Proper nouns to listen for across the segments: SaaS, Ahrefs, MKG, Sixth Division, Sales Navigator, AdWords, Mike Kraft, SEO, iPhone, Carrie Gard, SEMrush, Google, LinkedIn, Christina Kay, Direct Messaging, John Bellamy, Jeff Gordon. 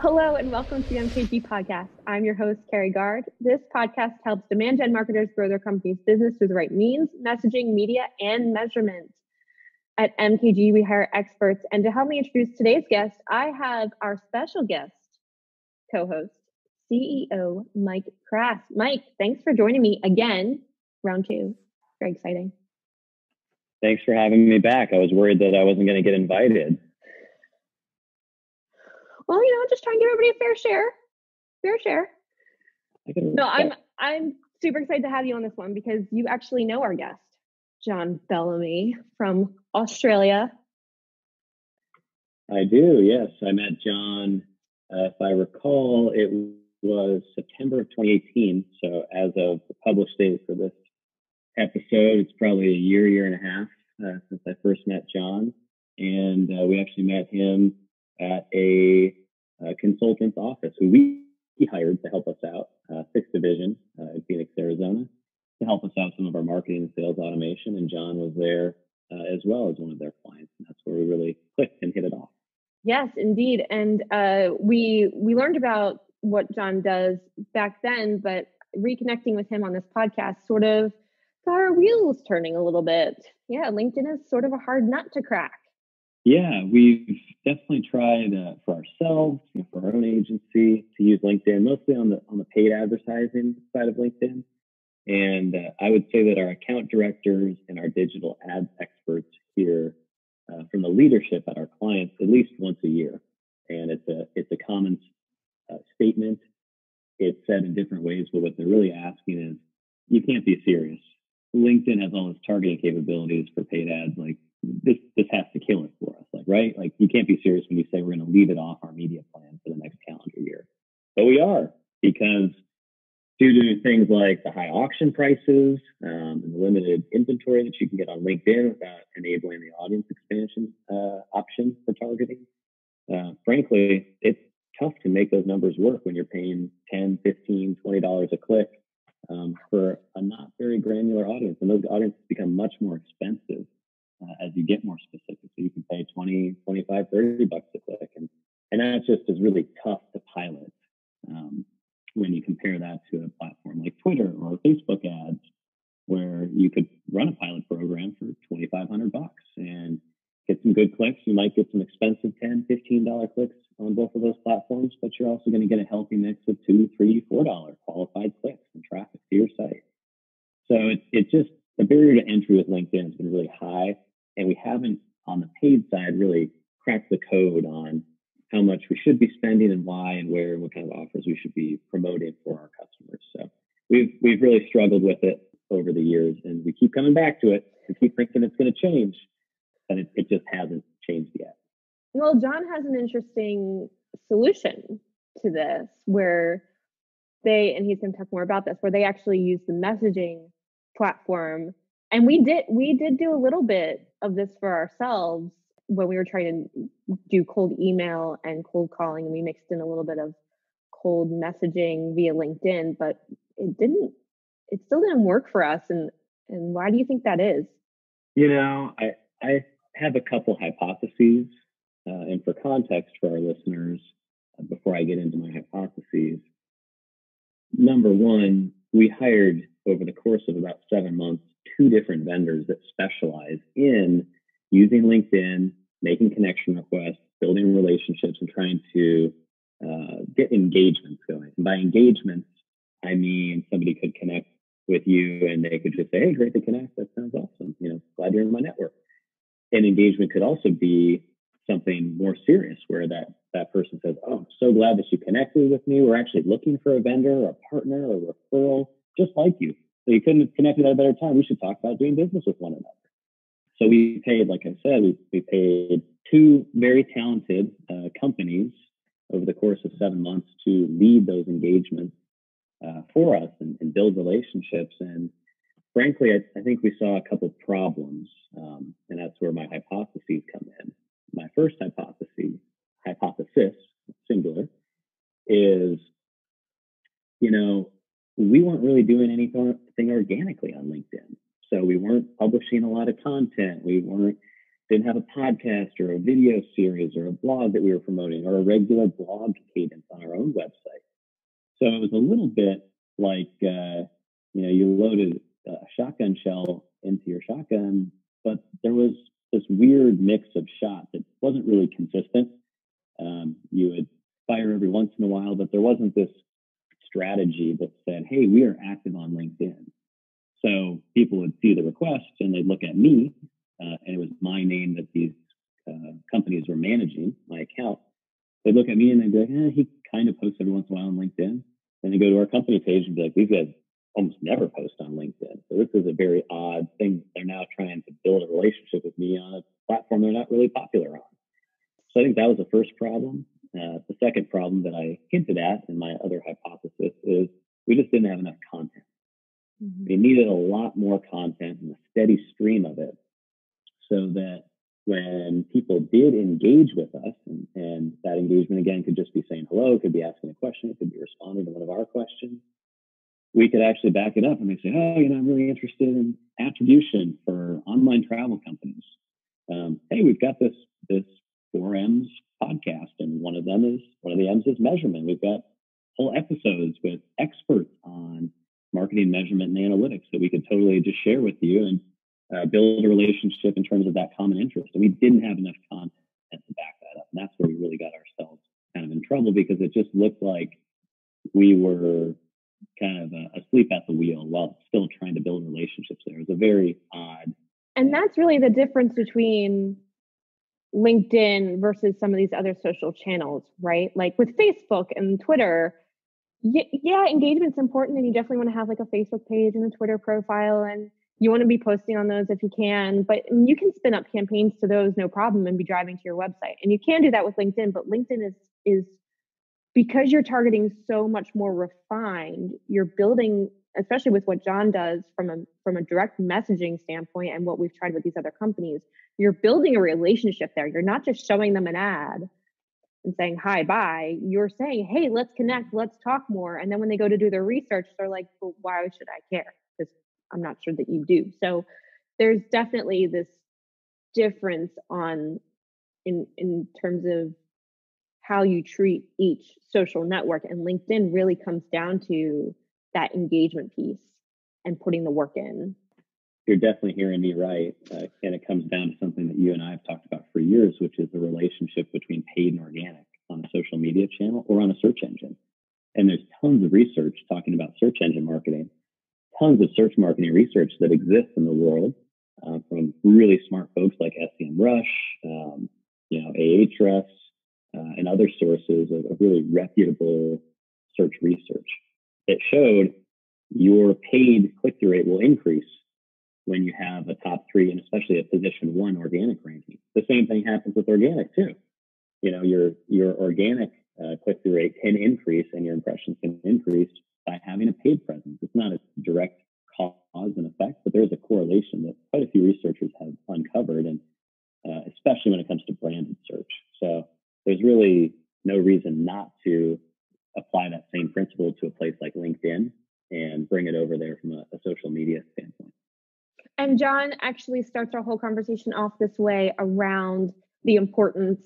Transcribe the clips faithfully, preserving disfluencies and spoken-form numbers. Hello and welcome to the M K G podcast. I'm your host, Carrie Gard. This podcast helps demand gen marketers grow their company's business through the right means, messaging, media, and measurement. At M K G, we hire experts. And to help me introduce today's guest, I have our special guest, co-host, C E O, Mike Kraft. Mike, thanks for joining me again, round two. Very exciting. Thanks for having me back. I was worried that I wasn't going to get invited. Well, you know, just try and give everybody a fair share. Fair share. No, I'm I'm super excited to have you on this one because you actually know our guest, John Bellamy from Australia. I do, yes. I met John, uh, if I recall, it was September of twenty eighteen. So as of the published date for this episode, it's probably a year, year and a half uh, since I first met John. And uh, we actually met him at a, a consultant's office who we hired to help us out, uh, Sixth Division uh, in Phoenix, Arizona, to help us out some of our marketing and sales automation. And John was there uh, as well as one of their clients. And that's where we really clicked and hit it off. Yes, indeed. And uh, we we learned about what John does back then, but reconnecting with him on this podcast sort of got our wheels turning a little bit. Yeah, LinkedIn is sort of a hard nut to crack. Yeah, we've definitely tried uh, for ourselves, you know, for our own agency, to use LinkedIn mostly on the on the paid advertising side of LinkedIn. And uh, I would say that our account directors and our digital ads experts hear uh, from the leadership at our clients at least once a year. And it's a it's a common uh, statement. It's said in different ways, but what they're really asking is, you can't be serious. LinkedIn has all its targeting capabilities for paid ads, like. This this has to kill it for us, like right? Like you can't be serious when you say we're going to leave it off our media plan for the next calendar year. But we are, because due to things like the high auction prices um, and the limited inventory that you can get on LinkedIn without enabling the audience expansion uh, option for targeting, uh, frankly, it's tough to make those numbers work when you're paying ten, fifteen, twenty dollars a click um, for a not very granular audience. And those audiences become much more expensive. Uh, as you get more specific, so you can pay twenty, twenty-five, thirty bucks a click. And, and that just is really tough to pilot um, when you compare that to a platform like Twitter or Facebook ads, where you could run a pilot program for twenty-five hundred bucks and get some good clicks. You might get some expensive ten, fifteen dollar clicks on both of those platforms, but you're also going to get a healthy mix of two, three, four dollar qualified clicks and traffic to your site. So it, it just, the barrier to entry with LinkedIn has been really high. And we haven't, on the paid side, really cracked the code on how much we should be spending and why and where and what kind of offers we should be promoting for our customers. So we've we've really struggled with it over the years, and we keep coming back to it. We keep thinking it's going to change, and it, it just hasn't changed yet. Well, John has an interesting solution to this where they, and he's going to talk more about this, where they actually use the messaging platform. And we did we did do a little bit of this for ourselves when we were trying to do cold email and cold calling, and we mixed in a little bit of cold messaging via LinkedIn, but it didn't it still didn't work for us. And and why do you think that is? You know, I I have a couple hypotheses, uh, and for context for our listeners, uh, before I get into my hypotheses, number one, we hired over the course of about seven months two different vendors that specialize in using LinkedIn, making connection requests, building relationships, and trying to uh, get engagements going. And by engagements, I mean somebody could connect with you and they could just say, hey, great to connect. That sounds awesome. You know, glad you're in my network. And engagement could also be something more serious where that, that person says, oh, I'm so glad that you connected with me. We're actually looking for a vendor or a partner or a referral just like you. So you couldn't have connected at a better time. We should talk about doing business with one another. So we paid, like I said, we, we paid two very talented uh, companies over the course of seven months to lead those engagements uh, for us and, and build relationships. And frankly, I, I think we saw a couple problems. Um, and that's where my hypotheses come in. My first hypothesis, hypothesis, singular, is, you know, we weren't really doing anything organically on LinkedIn. So we weren't publishing a lot of content. We weren't didn't have a podcast or a video series or a blog that we were promoting or a regular blog cadence on our own website. So it was a little bit like, uh, you know, you loaded a shotgun shell into your shotgun, but there was this weird mix of shot that wasn't really consistent. Um, you would fire every once in a while, but there wasn't this strategy that said, hey, we are active on LinkedIn. So people would see the request and they'd look at me, uh, and it was my name that these uh, companies were managing, my account. They'd look at me and they'd be like, eh, he kind of posts every once in a while on LinkedIn. Then they go to our company page and be like, these guys almost never post on LinkedIn. So this is a very odd thing. They're now trying to build a relationship with me on a platform they're not really popular on. So I think that was the first problem. Uh, the second problem that I hinted at in my other hypothesis is we just didn't have enough content. Mm-hmm. We needed a lot more content and a steady stream of it so that when people did engage with us, and, and that engagement, again, could just be saying hello, could be asking a question, it could be responding to one of our questions, we could actually back it up and they say, oh, you know, I'm really interested in attribution for online travel companies. Um, hey, we've got this this four M's podcast, and one of them is, one of the M's is measurement. We've got whole episodes with experts on marketing, measurement, and analytics that we could totally just share with you and uh, build a relationship in terms of that common interest. And we didn't have enough content to back that up. And that's where we really got ourselves kind of in trouble, because it just looked like we were kind of uh, asleep at the wheel while still trying to build relationships there. It was a very odd. And that's really the difference between LinkedIn versus some of these other social channels, right? Like with Facebook and Twitter, yeah, engagement's important, and you definitely want to have like a Facebook page and a Twitter profile, and you want to be posting on those if you can, but you can spin up campaigns to those, no problem, and be driving to your website. And you can do that with LinkedIn, but LinkedIn is, is because you're targeting so much more refined, you're building, especially with what John does from a, from a direct messaging standpoint and what we've tried with these other companies, you're building a relationship there. You're not just showing them an ad and saying, hi, bye, you're saying, hey, let's connect, let's talk more. And then when they go to do their research, they're like, well, why should I care? Because I'm not sure that you do. So there's definitely this difference on in in terms of how you treat each social network. And LinkedIn really comes down to that engagement piece and putting the work in. You're definitely hearing me right. Uh, and it comes down to something that you and I have talked about for years, which is the relationship between paid and organic on a social media channel or on a search engine. And there's tons of research talking about search engine marketing, tons of search marketing research that exists in the world uh, from really smart folks like SEMrush, um, you know, Ahrefs, uh, and other sources of, of really reputable search research that showed your paid click-through rate will increase when you have a top three and especially a position one organic ranking. The same thing happens with organic too. You know, your, your organic uh, click-through rate can increase and your impressions can increase by having a paid presence. It's not a direct cause and effect, but there's a correlation that quite a few researchers have uncovered, and uh, especially when it comes to branded search. So there's really no reason not to apply that same principle to a place like LinkedIn and bring it over there from a, a social media standpoint. And John actually starts our whole conversation off this way around the importance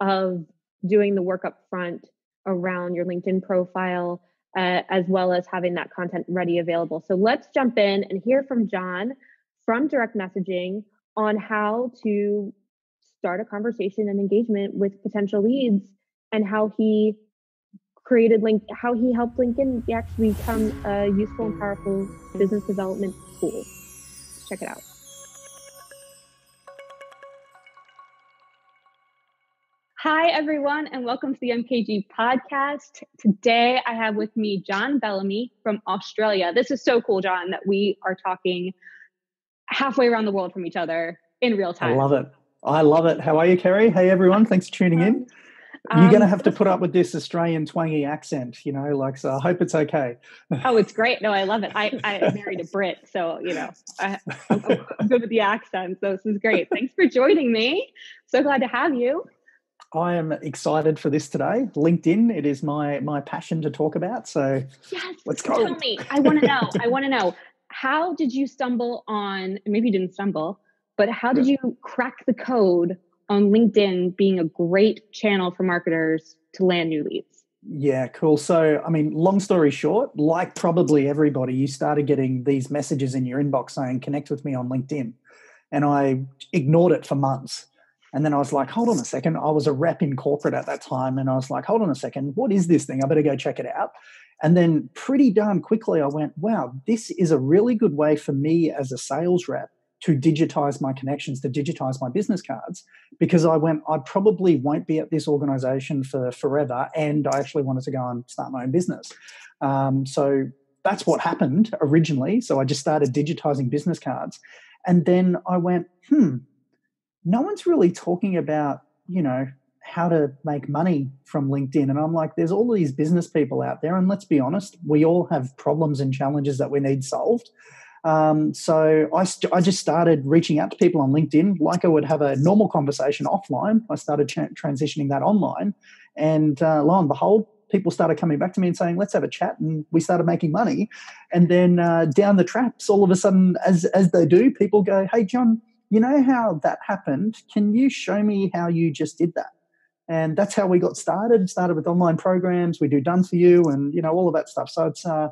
of doing the work up front around your LinkedIn profile, uh, as well as having that content ready available. So let's jump in and hear from John from Direct Messaging on how to start a conversation and engagement with potential leads, and how he created Link, how he helped LinkedIn actually become a useful and powerful business development tool. Check it out. Hi, everyone, and welcome to the M K G podcast. Today, I have with me John Bellamy from Australia. This is so cool, John, that we are talking halfway around the world from each other in real time. I love it. I love it. How are you, Carrie? Hey, everyone. Thanks for tuning in. You're um, going to have to put up with this Australian twangy accent, you know, like, so I hope it's okay. Oh, it's great. No, I love it. I, I married a Brit, so, you know, I, I'm, I'm good with the accent. So this is great. Thanks for joining me. So glad to have you. I am excited for this today. LinkedIn, it is my my passion to talk about. So yes, let's go. Tell me. I want to know. I want to know. How did you stumble on, maybe you didn't stumble, But how did you crack the code on LinkedIn being a great channel for marketers to land new leads? Yeah, cool. So, I mean, long story short, like probably everybody, you started getting these messages in your inbox saying, connect with me on LinkedIn. And I ignored it for months. And then I was like, hold on a second. I was a rep in corporate at that time. And I was like, hold on a second. What is this thing? I better go check it out. And then pretty darn quickly, I went, wow, this is a really good way for me as a sales rep to digitize my connections, to digitize my business cards, because I went, I probably won't be at this organization for forever. And I actually wanted to go and start my own business. Um, so that's what happened originally. So I just started digitizing business cards. And then I went, hmm, no one's really talking about, you know, how to make money from LinkedIn. And I'm like, there's all these business people out there. And let's be honest, we all have problems and challenges that we need solved. Um, so I, st- I just started reaching out to people on LinkedIn like I would have a normal conversation offline. I started tra- transitioning that online. And uh, lo and behold, people started coming back to me and saying, let's have a chat. And we started making money. And then uh, down the traps, all of a sudden, as, as they do, people go, hey, John, you know how that happened? Can you show me how you just did that? And that's how we got started, started with online programs. We do Done For You and, you know, all of that stuff. So it's, uh,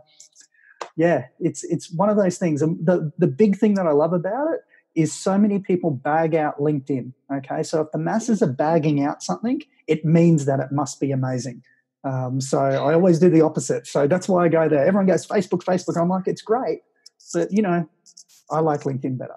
yeah, it's it's one of those things. And the, the big thing that I love about it is so many people bag out LinkedIn, okay? So if the masses are bagging out something, it means that it must be amazing. Um, so I always do the opposite. So that's why I go there. Everyone goes, Facebook, Facebook. I'm like, it's great. But, you know, I like LinkedIn better.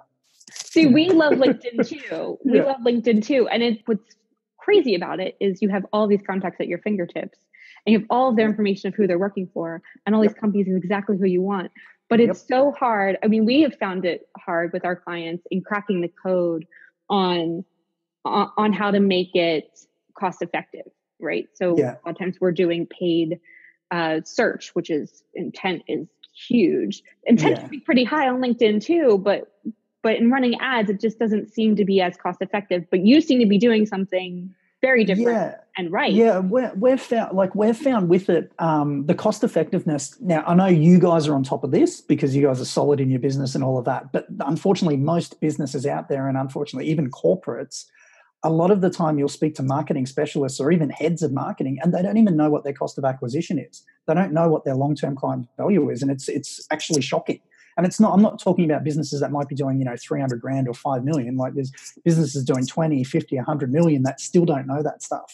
See, we love LinkedIn too. We yeah. love LinkedIn too. And it's what's crazy about it is you have all these contacts at your fingertips and you have all of their information of who they're working for and all these yep. companies is exactly who you want. But it's yep. so hard. I mean, we have found it hard with our clients in cracking the code on, on, on how to make it cost effective, right? So yeah. a lot of times we're doing paid uh, search, which is intent is huge. Intent yeah. can be pretty high on LinkedIn too, but But in running ads, it just doesn't seem to be as cost effective. But you seem to be doing something very different yeah. and right. Yeah, we're, we're found, like we're found with it, um, the cost effectiveness. Now, I know you guys are on top of this because you guys are solid in your business and all of that. But unfortunately, most businesses out there and unfortunately even corporates, a lot of the time you'll speak to marketing specialists or even heads of marketing and they don't even know what their cost of acquisition is. They don't know what their long-term client value is. And it's it's actually shocking. And it's not, I'm not talking about businesses that might be doing, you know, three hundred grand or five million. Like there's businesses doing twenty, fifty, a hundred million that still don't know that stuff.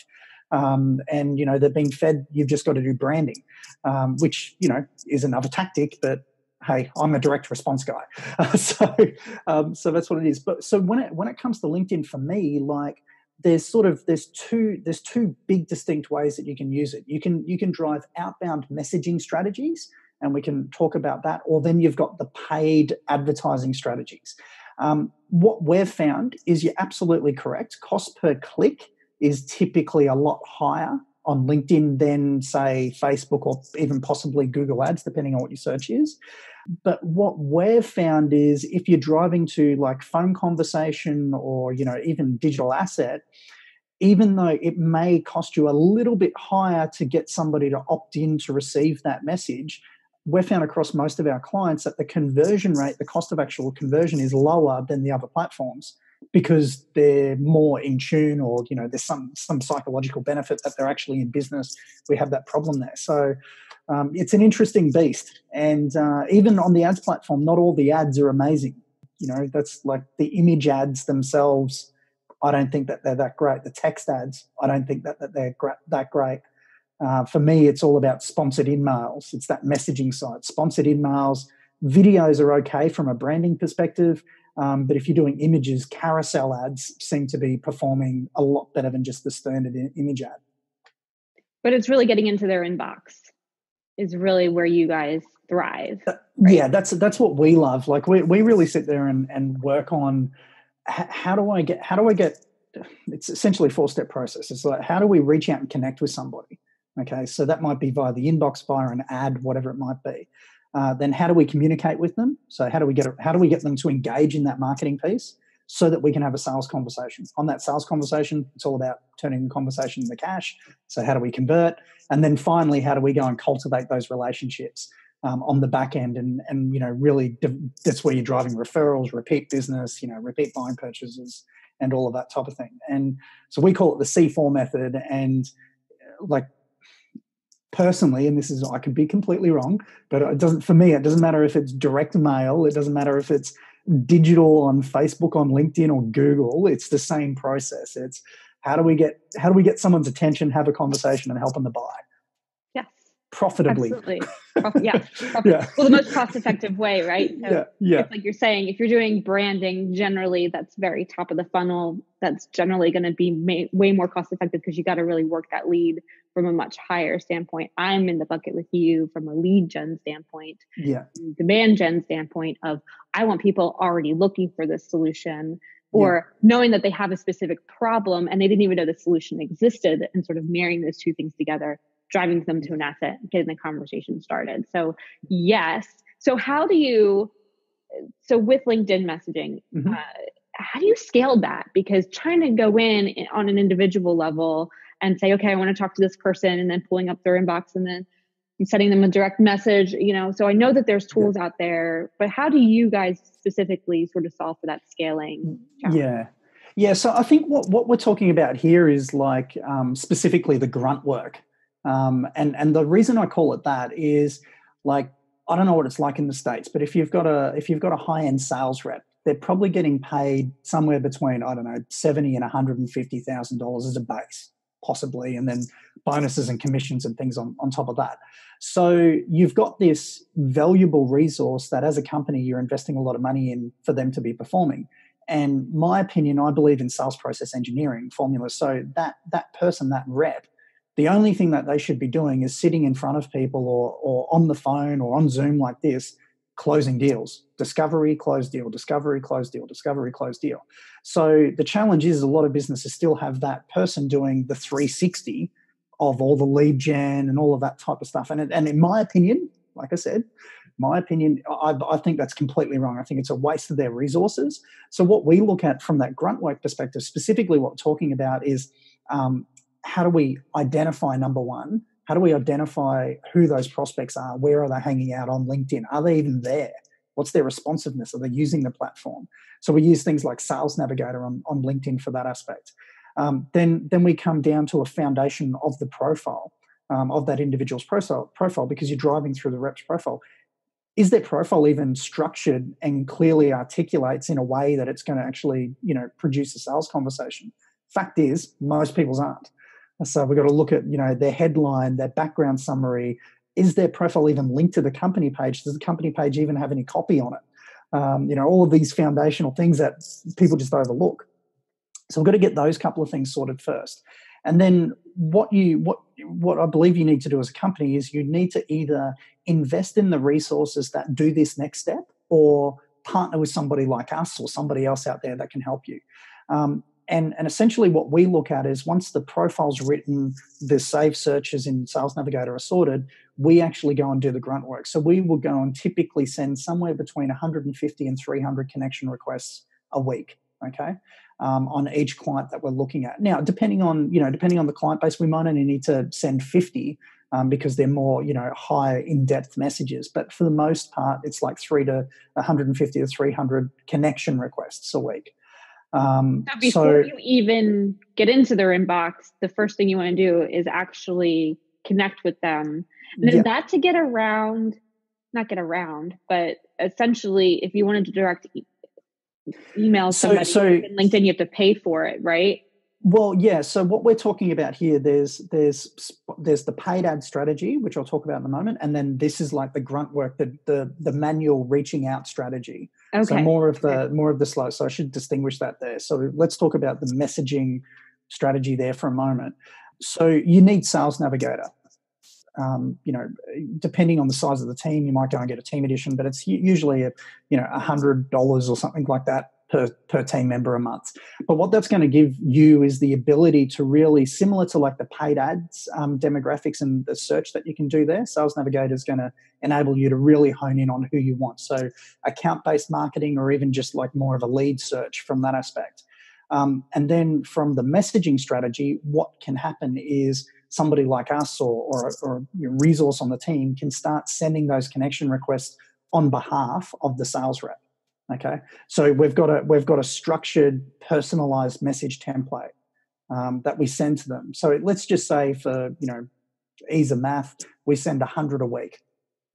Um, and, you know, they're being fed, you've just got to do branding, um, which, you know, is another tactic, but hey, I'm a direct response guy. Uh, so, um, so that's what it is. But so when it, when it comes to LinkedIn for me, like there's sort of, there's two, there's two big distinct ways that you can use it. You can, you can drive outbound messaging strategies, and we can talk about that, or then you've got the paid advertising strategies. Um, what we've found is you're absolutely correct. Cost per click is typically a lot higher on LinkedIn than, say, Facebook or even possibly Google Ads, depending on what your search is. But what we've found is if you're driving to like phone conversation or, you know, even digital asset, even though it may cost you a little bit higher to get somebody to opt in to receive that message, we're found across most of our clients that the conversion rate, the cost of actual conversion is lower than the other platforms because they're more in tune or, you know, there's some some psychological benefit that they're actually in business. We have that problem there. So um, it's an interesting beast. And uh, even on the ads platform, not all the ads are amazing. You know, that's like the image ads themselves, I don't think that they're that great. The text ads, I don't think that, that they're gra- that great. Uh, for me, it's all about sponsored emails. It's that messaging side, sponsored emails. Videos are okay from a branding perspective, um, but if you're doing images, carousel ads seem to be performing a lot better than just the standard in- image ad. But it's really getting into their inbox is really where you guys thrive. Right? Yeah, that's that's what we love. Like we we really sit there and, and work on h- how do I get how do I get. It's essentially a four-step process. It's like how do we reach out and connect with somebody? Okay, so that might be via the inbox, via an ad, whatever it might be. Uh, then how do we communicate with them? So how do we get how do we get them to engage in that marketing piece so that we can have a sales conversation? On that sales conversation, it's all about turning the conversation into cash. So how do we convert? And then finally, how do we go and cultivate those relationships? um, on the back end, and and you know really div- that's where you're driving referrals, repeat business, you know, repeat buying purchases, and all of that type of thing. And so we call it the C four method. And like personally, and this is, I could be completely wrong, but it doesn't, for me, it doesn't matter if it's direct mail, it doesn't matter if it's digital on Facebook, on LinkedIn or Google, it's the same process. It's how do we get, how do we get someone's attention, have a conversation and help them to buy? Yes. Profitably. Absolutely. Prof- yeah, profitably. Yeah. Well, the most cost-effective way, right? So yeah. Yeah. It's like you're saying, if you're doing branding generally, that's very top of the funnel. That's generally going to be may- way more cost-effective because you got to really work that lead from a much higher standpoint. I'm in the bucket with you from a lead gen standpoint, yeah. demand gen standpoint of, I want people already looking for this solution or yeah. knowing that they have a specific problem and they didn't even know the solution existed, and sort of marrying those two things together, driving them to an asset, getting the conversation started. So yes. So how do you, so with LinkedIn messaging, mm-hmm. uh, how do you scale that? Because trying to go in on an individual level and say, okay, I want to talk to this person, and then pulling up their inbox and then sending them a direct message, you know, so I know that there's tools yeah. out there, but how do you guys specifically sort of solve for that scaling challenge? Yeah. Yeah. So I think what, what we're talking about here is like um, specifically the grunt work. Um, and, and the reason I call it that is, like, I don't know what it's like in the States, but if you've got a, if you've got a high-end sales rep, they're probably getting paid somewhere between, I don't know, seventy thousand dollars and one hundred fifty thousand dollars as a base, possibly, and then bonuses and commissions and things on, on top of that. So you've got this valuable resource that as a company you're investing a lot of money in for them to be performing. And my opinion, I believe in sales process engineering formulas. So that that person, that rep, the only thing that they should be doing is sitting in front of people or, or on the phone or on Zoom like this, closing deals, discovery, close deal, discovery, close deal, discovery, close deal. So the challenge is a lot of businesses still have that person doing the three sixty of all the lead gen and all of that type of stuff. And, it, and in my opinion, like I said, my opinion, I, I think that's completely wrong. I think it's a waste of their resources. So what we look at from that grunt work perspective, specifically what we're talking about is um, how do we identify, number one, how do we identify who those prospects are? Where are they hanging out on LinkedIn? Are they even there? What's their responsiveness? Are they using the platform? So we use things like Sales Navigator on, on LinkedIn for that aspect. Um, then, then we come down to a foundation of the profile, um, of that individual's profile, profile, because you're driving through the rep's profile. Is their profile even structured and clearly articulates in a way that it's going to actually, you know, produce a sales conversation? Fact is, most people's aren't. So we've got to look at, you know, their headline, their background summary. Is their profile even linked to the company page? Does the company page even have any copy on it? Um, you know, all of these foundational things that people just overlook. So we've got to get those couple of things sorted first. And then what you what what I believe you need to do as a company is you need to either invest in the resources that do this next step or partner with somebody like us or somebody else out there that can help you. Um, And, and essentially what we look at is once the profile's written, the saved searches in Sales Navigator are sorted, we actually go and do the grunt work. So we will go and typically send somewhere between one hundred fifty and three hundred connection requests a week, okay, um, on each client that we're looking at. Now, depending on, you know, depending on the client base, we might only need to send fifty um, because they're more, you know, higher in-depth messages. But for the most part, it's like three to one hundred fifty to three hundred connection requests a week. Um, so before so, you even get into their inbox, the first thing you want to do is actually connect with them. And then yeah. that to get around, not get around, but essentially if you wanted to direct e- email somebody so, so, in LinkedIn, you have to pay for it, right? Well, yeah. So what we're talking about here, there's, there's, there's the paid ad strategy, which I'll talk about in a moment. And then this is like the grunt work, the, the, the manual reaching out strategy. Okay. So more of the, okay. more of the slow. So I should distinguish that there. So let's talk about the messaging strategy there for a moment. So you need Sales Navigator. Um, you know, depending on the size of the team, you might go and get a team edition, but it's usually, a, you know, a hundred dollars or something like that per, per team member a month. But what that's going to give you is the ability to really, similar to like the paid ads um, demographics and the search that you can do there, Sales Navigator is going to enable you to really hone in on who you want. So account-based marketing or even just like more of a lead search from that aspect. Um, and then from the messaging strategy, what can happen is somebody like us or, or, or a resource on the team can start sending those connection requests on behalf of the sales rep. Okay, so we've got a we've got a structured, personalized message template um, that we send to them. So let's just say, for you know, ease of math, we send a hundred a week.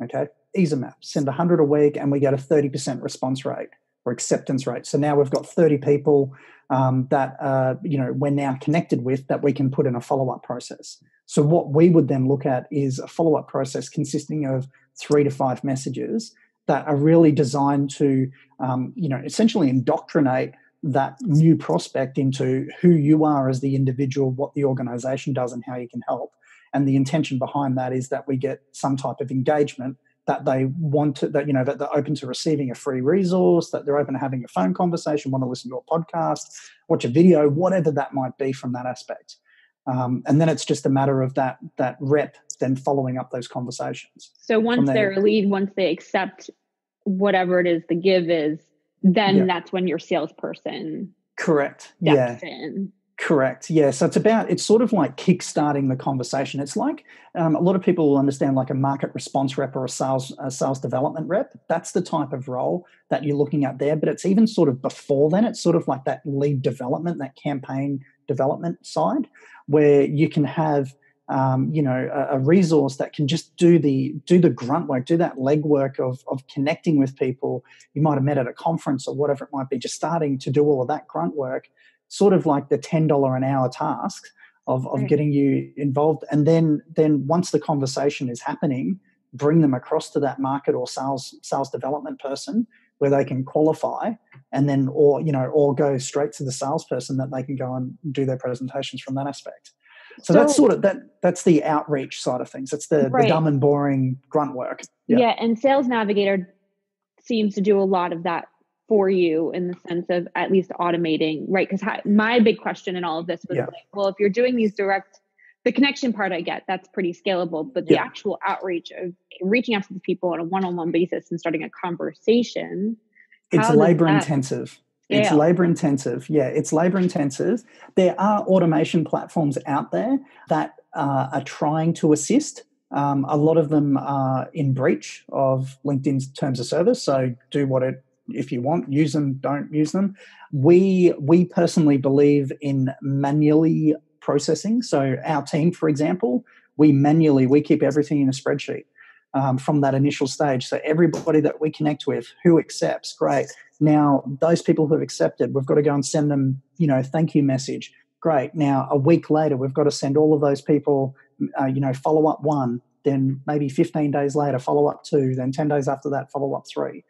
Okay, ease of math, send a hundred a week, and we get a thirty percent response rate or acceptance rate. So now we've got thirty people um, that uh, you know we're now connected with that we can put in a follow up process. So what we would then look at is a follow up process consisting of three to five messages that are really designed to, um, you know, essentially indoctrinate that new prospect into who you are as the individual, what the organization does, and how you can help. And the intention behind that is that we get some type of engagement that they want to, that, you know, that they're open to receiving a free resource, that they're open to having a phone conversation, want to listen to a podcast, watch a video, whatever that might be from that aspect. Um, and then it's just a matter of that that rep then following up those conversations. So once they're a lead, once they accept whatever it is the give is, then yeah. that's when your salesperson correct steps yeah. in. Correct. Yeah. So it's about, it's sort of like kickstarting the conversation. It's like um, a lot of people will understand like a market response rep or a sales a sales development rep. That's the type of role that you're looking at there. But it's even sort of before then, it's sort of like that lead development, that campaign development side where you can have, um, you know, a, a resource that can just do the do the grunt work, do that legwork of, of connecting with people you might have met at a conference or whatever it might be, just starting to do all of that grunt work, sort of like the ten dollars an hour task of, of right. getting you involved. And then then once the conversation is happening, bring them across to that market or sales sales development person where they can qualify and then or, you know, or go straight to the salesperson that they can go and do their presentations from that aspect. So, so that's sort of, that that's the outreach side of things. That's the, right. the dumb and boring grunt work. Yeah. yeah. And Sales Navigator seems to do a lot of that for you in the sense of at least automating, right? Because my big question in all of this was yeah. like, well, if you're doing these direct, the connection part I get, that's pretty scalable, but the yeah. actual outreach of reaching out to the people on a one-on-one basis and starting a conversation. It's labor intensive. It's labor intensive. Yeah, it's labor intensive. There are automation platforms out there that uh, are trying to assist. Um, a lot of them are in breach of LinkedIn's terms of service. So do what it, if you want, use them, don't use them. We, we personally believe in manually processing. So our team, for example, we manually, we keep everything in a spreadsheet um, from that initial stage. So everybody that we connect with, who accepts, great. Now, those people who have accepted, we've got to go and send them, you know, thank you message. Great. Now, a week later, we've got to send all of those people, uh, you know, follow up one, then maybe fifteen days later, follow up two, then ten days after that, follow up three.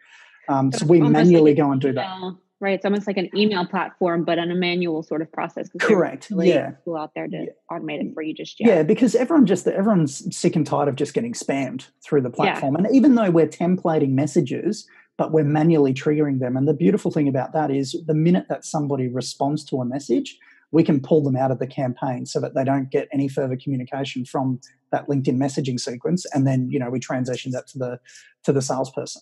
Um, so, so we manually like an go and do email, that. Right. It's almost like an email platform, but on a manual sort of process. Correct. Really yeah. People out there to yeah. automate it for you just yet. Yeah, because everyone just everyone's sick and tired of just getting spammed through the platform. Yeah. And even though we're templating messages, but we're manually triggering them. And the beautiful thing about that is the minute that somebody responds to a message, we can pull them out of the campaign so that they don't get any further communication from that LinkedIn messaging sequence. And then, you know, we transition that to the to the salesperson.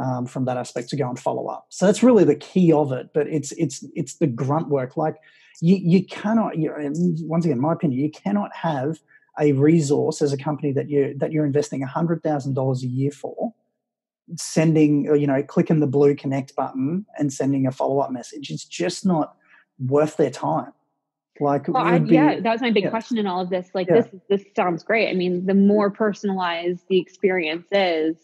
Um, from that aspect to go and follow up. So that's really the key of it, but it's it's it's the grunt work. Like you you cannot, you know, once again, in my opinion, you cannot have a resource as a company that you that you're investing one hundred thousand dollars a year for, sending, you know, clicking the blue connect button and sending a follow up message. It's just not worth their time. Like well, I, be, yeah, that was my big yeah. question in all of this. Like yeah. this this sounds great. I mean, the more personalized the experience is.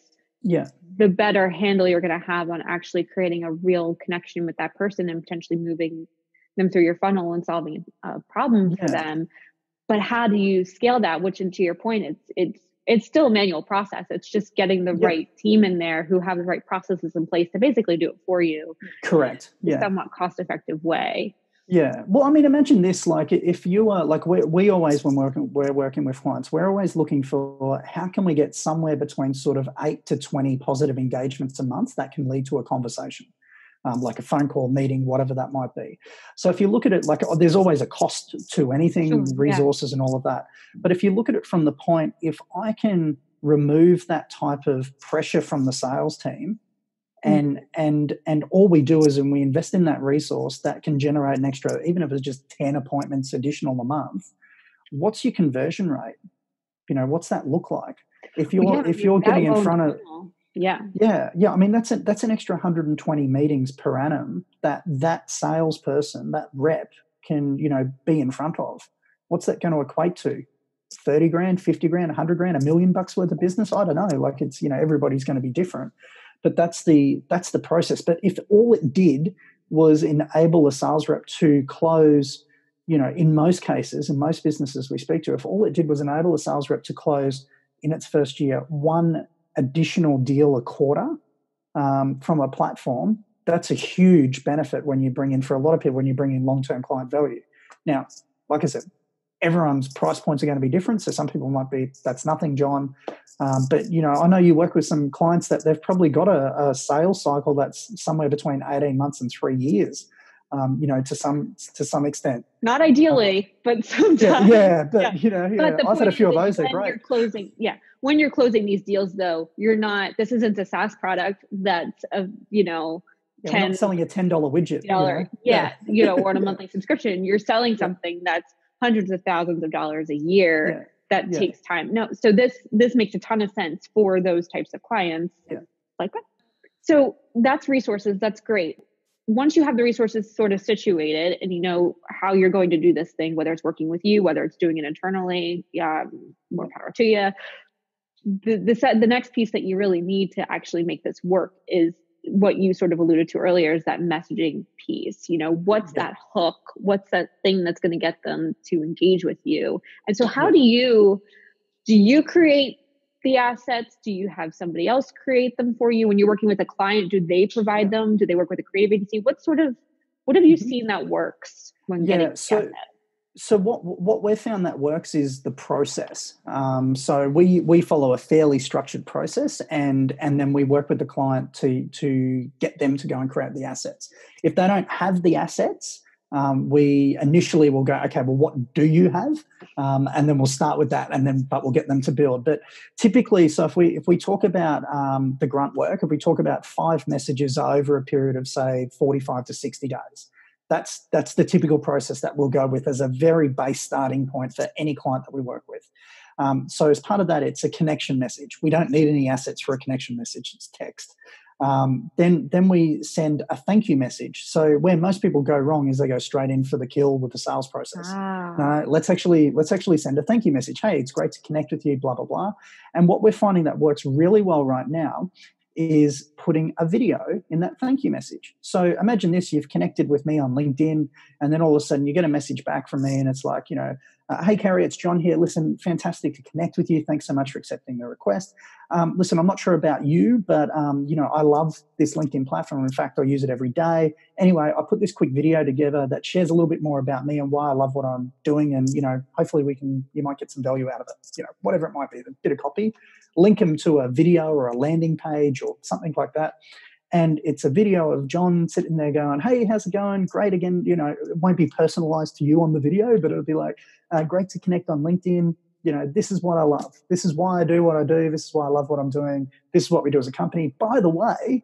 Yeah. The better handle you're going to have on actually creating a real connection with that person and potentially moving them through your funnel and solving a problem for yeah. them. But how do you scale that? Which, and to your point, it's it's it's still a manual process. It's just getting the yeah. right team in there who have the right processes in place to basically do it for you. Correct. Yeah. In a somewhat cost-effective way. Yeah. Well, I mean, imagine this, like if you are like, we, we always, when we're working, we're working with clients, we're always looking for how can we get somewhere between sort of eight to twenty positive engagements a month that can lead to a conversation, um, like a phone call, meeting, whatever that might be. So if you look at it, like oh, there's always a cost to anything, sure, resources yeah. and all of that. But if you look at it from the point, if I can remove that type of pressure from the sales team, And and and all we do is, and we invest in that resource that can generate an extra, even if it's just ten appointments additional a month, what's your conversion rate? You know, what's that look like? If you're yeah, if you're getting in front of yeah yeah yeah, I mean that's a, that's an extra one hundred twenty meetings per annum that that salesperson, that rep, can you know be in front of. What's that going to equate to? thirty grand, fifty grand, one hundred grand, a million bucks worth of business? I don't know. Like it's you know everybody's going to be different, but that's the that's the process. But if all it did was enable a sales rep to close, you know, in most cases, in most businesses we speak to, if all it did was enable a sales rep to close in its first year one additional deal a quarter um, from a platform, that's a huge benefit when you bring in, for a lot of people, when you bring in long-term client value. Now, like I said, everyone's price points are going to be different. So some people might be, that's nothing, John. Um, but, you know, I know you work with some clients that they've probably got a, a sales cycle that's somewhere between eighteen months and three years, um, you know, to some to some extent. Not ideally, um, but sometimes. Yeah, yeah but, yeah. you know, yeah. I've had a few of those. They're great. You're closing, yeah. When you're closing these deals, though, you're not, this isn't a SaaS product that's, a, you know, yeah, ten dollars. You're not selling a ten dollars widget. You know? Yeah, yeah, you know, or on a monthly subscription. You're selling something that's hundreds of thousands of dollars a year yeah. that yeah. takes time. No, so this this makes a ton of sense for those types of clients. Yeah. Like that. So that's resources. That's great. Once you have the resources sort of situated and you know how you're going to do this thing, whether it's working with you, whether it's doing it internally, yeah, more power to you. The, the, the next piece that you really need to actually make this work is what you sort of alluded to earlier, is that messaging piece. You know, what's yeah. that hook? What's that thing that's going to get them to engage with you? And so how do you, do you create the assets? Do you have somebody else create them for you? When you're working with a client, do they provide yeah. them? Do they work with a creative agency? What sort of, what have you mm-hmm. seen that works when getting yeah, so- assets? So what what we've found that works is the process. Um, so we we follow a fairly structured process, and and then we work with the client to to get them to go and create the assets. If they don't have the assets, um, we initially will go, okay, well, what do you have? Um, and then we'll start with that, and then but we'll get them to build. But typically, so if we if we talk about um, the grunt work, if we talk about five messages over a period of say forty-five to sixty days. That's that's the typical process that we'll go with as a very base starting point for any client that we work with. Um, so as part of that, it's a connection message. We don't need any assets for a connection message. It's text. Um, then then we send a thank you message. So where most people go wrong is they go straight in for the kill with the sales process. Ah. Uh, let's actually let's actually send a thank you message. Hey, it's great to connect with you, blah, blah, blah. And what we're finding that works really well right now is putting a video in that thank you message. So imagine this, you've connected with me on LinkedIn, and then all of a sudden you get a message back from me and it's like, you know, uh, hey, Carrie, it's John here. Listen, fantastic to connect with you. Thanks so much for accepting the request. Um, listen, I'm not sure about you, but, um, you know, I love this LinkedIn platform. In fact, I use it every day. Anyway, I put this quick video together that shares a little bit more about me and why I love what I'm doing. And, you know, hopefully we can, you might get some value out of it, you know, whatever it might be, a bit of copy. Link them to a video or a landing page or something like that. And it's a video of John sitting there going, hey, how's it going? Great again. You know, it won't be personalized to you on the video, but it'll be like, uh, great to connect on LinkedIn. You know, this is what I love. This is why I do what I do. This is why I love what I'm doing. This is what we do as a company. By the way,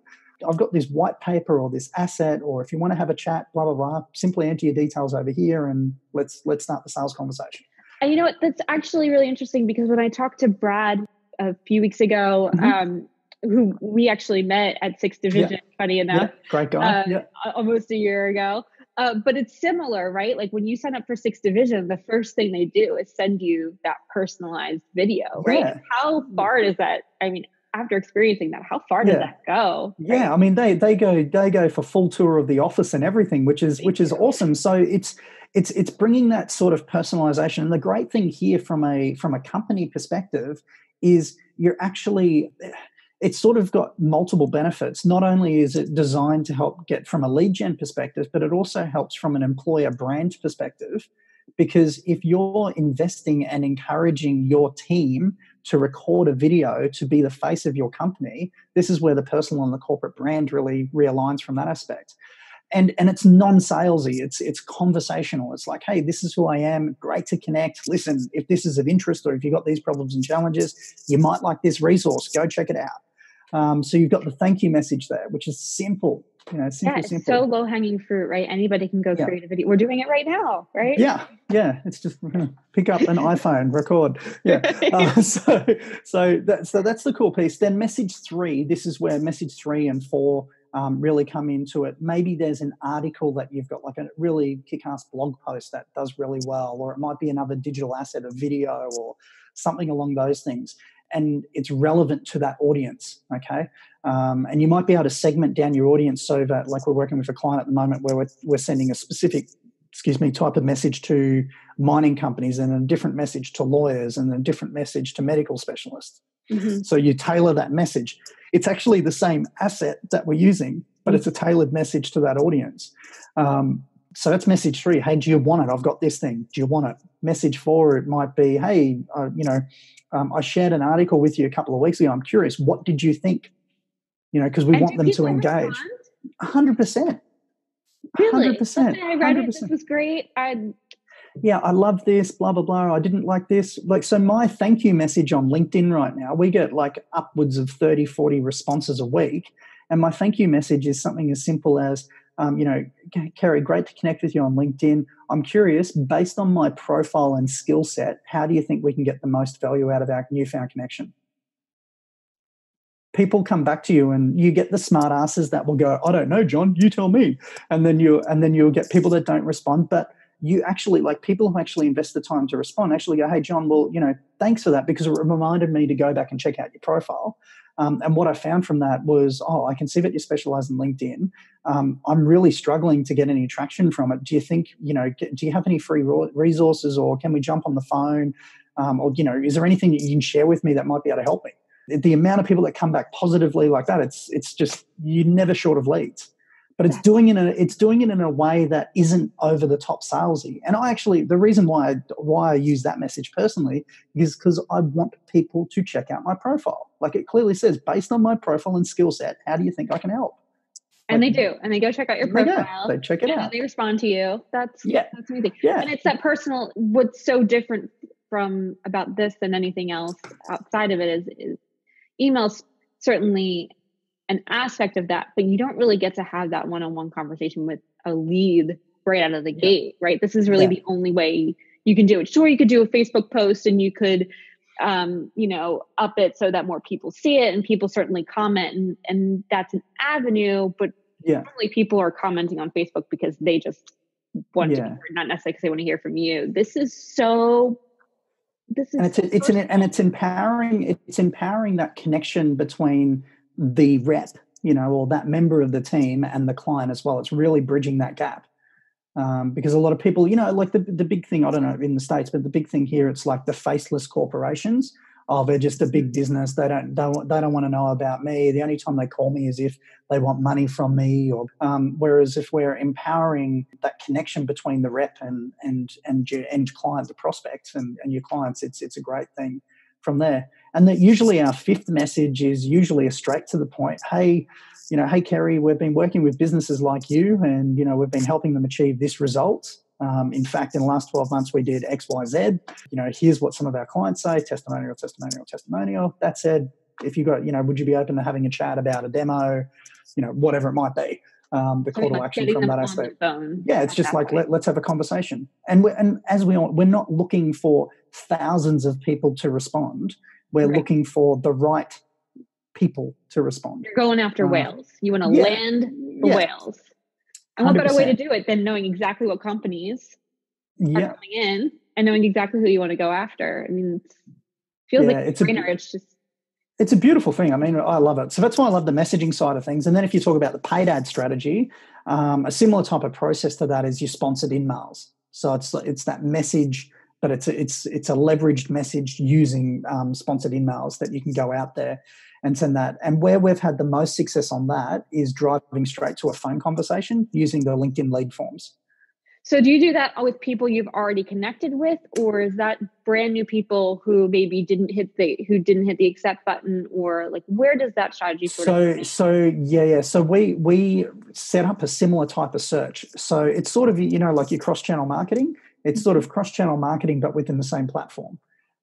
I've got this white paper or this asset, or if you want to have a chat, blah, blah, blah, simply enter your details over here and let's let's start the sales conversation. And you know what? That's actually really interesting, because when I talked to Brad a few weeks ago, mm-hmm. um, who we actually met at Sixth Division, yeah. funny enough, yeah. great guy, uh, yeah. almost a year ago. Uh, but it's similar, right? Like when you sign up for Sixth Division, the first thing they do is send you that personalized video, right? Yeah. How far does that, I mean, after experiencing that, how far yeah. does that go? Right? Yeah, I mean, they they go they go for full tour of the office and everything, which is which is awesome. So it's it's it's bringing that sort of personalization. And the great thing here from a from a company perspective is you're actually, it's sort of got multiple benefits. Not only is it designed to help get from a lead gen perspective, but it also helps from an employer brand perspective, because if you're investing and encouraging your team to record a video to be the face of your company, this is where the personal and the corporate brand really realigns from that aspect. And and it's non-salesy. It's it's conversational. It's like, hey, this is who I am. Great to connect. Listen, if this is of interest or if you've got these problems and challenges, you might like this resource. Go check it out. Um, so you've got the thank you message there, which is simple. You know, simple, yeah, it's simple. So low-hanging fruit, right? Anybody can go yeah. create a video. We're doing it right now, right? Yeah, yeah. It's just we're gonna pick up an iPhone, record. Yeah. Uh, so, so that's so that's the cool piece. Then message three. This is where message three and four um, really come into it. Maybe there's an article that you've got, like a really kick-ass blog post that does really well, or it might be another digital asset, a video, or something along those things. And it's relevant to that audience, okay? Um, and you might be able to segment down your audience so that, like we're working with a client at the moment where we're, we're sending a specific, excuse me, type of message to mining companies and a different message to lawyers and a different message to medical specialists. Mm-hmm. So you tailor that message. It's actually the same asset that we're using, but it's a tailored message to that audience. Um, so that's message three. Hey, do you want it? I've got this thing. Do you want it? Message four, it might be, hey, uh, you know, Um, I shared an article with you a couple of weeks ago. I'm curious, what did you think? You know, because we and want them to engage. one hundred percent. Really? one hundred percent. I read it. This was great. I Yeah, I love this, blah, blah, blah. I didn't like this. Like, so my thank you message on LinkedIn right now, we get like upwards of thirty, forty responses a week. And my thank you message is something as simple as, um, you know, Carrie, great to connect with you on LinkedIn. I'm curious, based on my profile and skill set, how do you think we can get the most value out of our newfound connection? People come back to you and you get the smart asses that will go, I don't know, John, you tell me. And then, you, and then you'll get people that don't respond, but you actually, like people who actually invest the time to respond actually go, hey, John, well, you know, thanks for that because it reminded me to go back and check out your profile. Um, and what I found from that was, oh, I can see that you specialize in LinkedIn. Um, I'm really struggling to get any traction from it. Do you think, you know, do you have any free resources or can we jump on the phone? Um, or, you know, is there anything that you can share with me that might be able to help me? The amount of people that come back positively like that, it's it's just, you're never short of leads. But it's doing it in a, it's doing it in a way that isn't over the top salesy. And I actually, the reason why I, why I use that message personally is because I want people to check out my profile. Like it clearly says, based on my profile and skill set, how do you think I can help? And like, they do. And they go check out your profile. They, they check it and out. They respond to you. That's, yeah. that's amazing. Yeah. And it's that personal, what's so different from about this than anything else outside of it is, is emails certainly an aspect of that, but you don't really get to have that one-on-one conversation with a lead right out of the yeah. gate, right? This is really yeah. the only way you can do it. Sure, you could do a Facebook post and you could Um, you know, up it so that more people see it and people certainly comment and, and that's an avenue, but yeah. only people are commenting on Facebook because they just want yeah. to, hear, not necessarily because they want to hear from you. This is so, this is, and it's, so it's an, and it's empowering, it's empowering that connection between the rep, you know, or that member of the team and the client as well. It's really bridging that gap. Um, because a lot of people, you know, like the, the big thing, I don't know, in the States, but the big thing here, it's like the faceless corporations. Oh, they're just a big business. They don't, they don't, they don't want to know about me. The only time they call me is if they want money from me. Or um, whereas if we're empowering that connection between the rep and and and your end client, the prospects and, and your clients, it's it's a great thing from there. And that usually our fifth message is usually a straight to the point. Hey, you know, hey, Carrie, we've been working with businesses like you and, you know, we've been helping them achieve this result. Um, in fact, in the last twelve months, we did X, Y, Z. You know, here's what some of our clients say, testimonial, testimonial, testimonial. That said, if you got, you know, would you be open to having a chat about a demo, you know, whatever it might be. Um, the call to action from that aspect. Yeah, it's just like, let, let's have a conversation. And we're, and as we are, we're not looking for thousands of people to respond. We're right. looking for the right people to respond. You're going after uh, whales. You want to yeah, land the yeah. whales. And what better way to do it than knowing exactly what companies yeah. are coming in and knowing exactly who you want to go after. I mean, it feels yeah, like it's a brainer. It's just It's a beautiful thing. I mean, I love it. So that's why I love the messaging side of things. And then if you talk about the paid ad strategy, um, a similar type of process to that is your sponsored emails. So it's it's that message, but it's a, it's it's a leveraged message using um, sponsored emails that you can go out there and send that. And where we've had the most success on that is driving straight to a phone conversation using the LinkedIn lead forms. So do you do that with people you've already connected with, or is that brand new people who maybe didn't hit the who didn't hit the accept button, or like where does that strategy sort so, of? So so yeah yeah. So we we set up a similar type of search. So it's sort of you know like your cross channel marketing. It's sort of cross channel marketing, but within the same platform.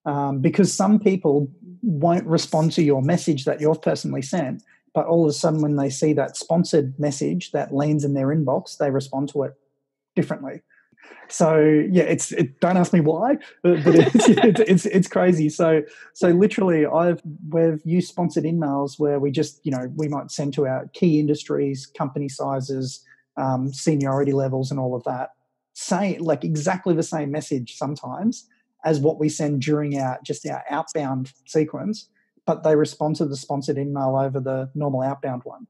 um, because some people won't respond to your message that you've personally sent, but all of a sudden when they see that sponsored message that lands in their inbox, they respond to it differently. So yeah, it's it, don't ask me why, but it's, it's it's it's crazy. So so literally, I've we've used sponsored emails where we just you know we might send to our key industries, company sizes, um, seniority levels, and all of that. Say like exactly the same message sometimes as what we send during our just our outbound sequence, but they respond to the sponsored email over the normal outbound one,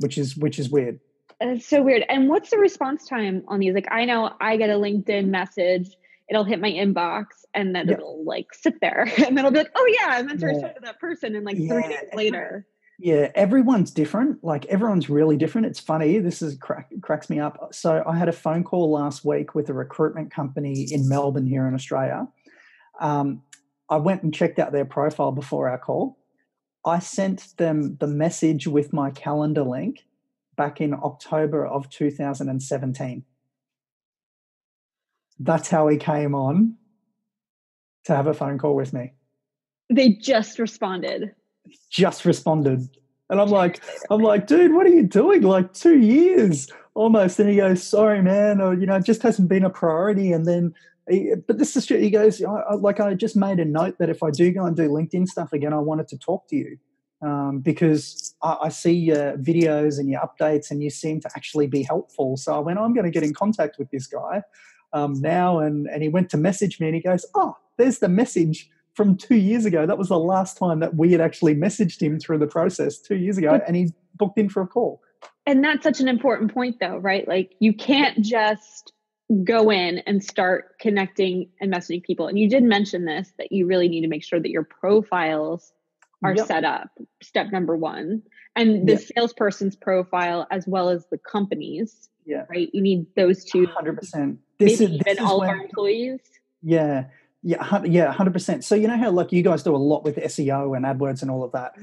which is which is weird. It's so weird. And what's the response time on these? Like, I know I get a LinkedIn message, it'll hit my inbox, and then yep. it'll like sit there, and then it'll be like, oh yeah, I meant to yeah. respond to that person, and like yeah. three days later. Yeah, everyone's different. Like everyone's really different. It's funny. This is crack, cracks me up. So I had a phone call last week with a recruitment company in Melbourne here in Australia. Um, I went and checked out their profile before our call. I sent them the message with my calendar link back in October of two thousand seventeen. That's how he came on to have a phone call with me. They just responded. Just responded. And I'm like, I'm like, dude, what are you doing? Like two years almost. And he goes, sorry, man, or, you know, it just hasn't been a priority. And then, but this is, he goes, I, like, I just made a note that if I do go and do LinkedIn stuff again, I wanted to talk to you. Um, because I, I see your videos and your updates and you seem to actually be helpful. So I went, I'm going to get in contact with this guy um, now. And, and he went to message me and he goes, oh, there's the message from two years ago. That was the last time that we had actually messaged him through the process two years ago. But, and he booked in for a call. And that's such an important point though, right? Like you can't just go in and start connecting and messaging people. And you did mention this, that you really need to make sure that your profiles are yep. set up, step number one, and the yep. salesperson's profile as well as the company's, yeah. right? You need those two. one hundred percent. This maybe is this even is all where, of our employees. Yeah, yeah, yeah, one hundred percent. So you know how like you guys do a lot with S E O and AdWords and all of that.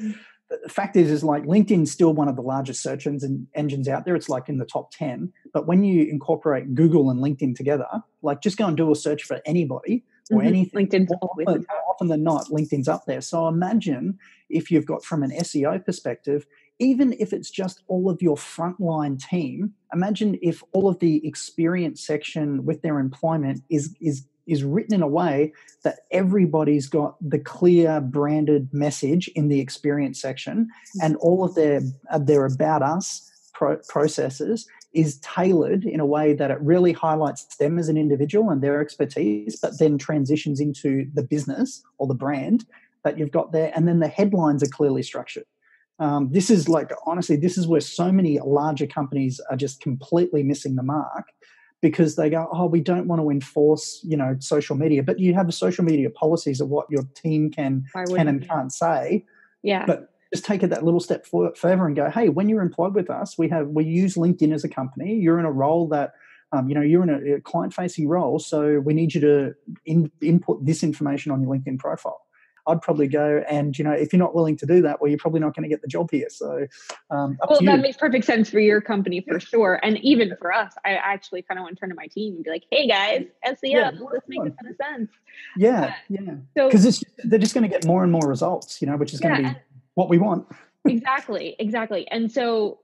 The fact is, is like LinkedIn's still one of the largest search engines out there. It's like in the top ten. But when you incorporate Google and LinkedIn together, like just go and do a search for anybody or mm-hmm. anything. LinkedIn's often, always often than not, LinkedIn's up there. So imagine if you've got from an S E O perspective, even if it's just all of your frontline team, imagine if all of the experience section with their employment is is is written in a way that everybody's got the clear branded message in the experience section, and all of their, their about us pro- processes is tailored in a way that it really highlights them as an individual and their expertise, but then transitions into the business or the brand that you've got there. And then the headlines are clearly structured. Um, this is like, honestly, this is where so many larger companies are just completely missing the mark, because they go, oh, we don't want to enforce, you know, social media. But you have social media policies of what your team can can and can't say. Yeah. But just take it that little step further and go, hey, when you're employed with us, we have we use LinkedIn as a company. You're in a role that, um, you know, you're in a, a client-facing role, so we need you to in, input this information on your LinkedIn profile. I'd probably go and, you know, if you're not willing to do that, well, you're probably not going to get the job here. So, um, up well, to you. That makes perfect sense for your company for yeah. sure. And even for us, I actually kind of want to turn to my team and be like, hey guys, S E O, yeah, let's make a ton of sense. Yeah. Uh, yeah. So, because they're just going to get more and more results, you know, which is going to yeah, be what we want. Exactly. Exactly. And so